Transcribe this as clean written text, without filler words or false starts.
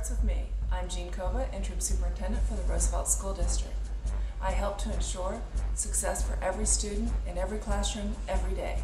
starts with me. I'm Jean Koba, Interim Superintendent for the Roosevelt School District. I help to ensure success for every student in every classroom, every day.